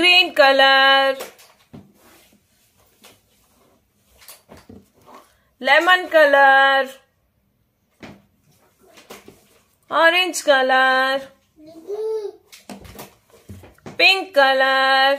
green color, lemon color, orange color, pink color,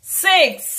six.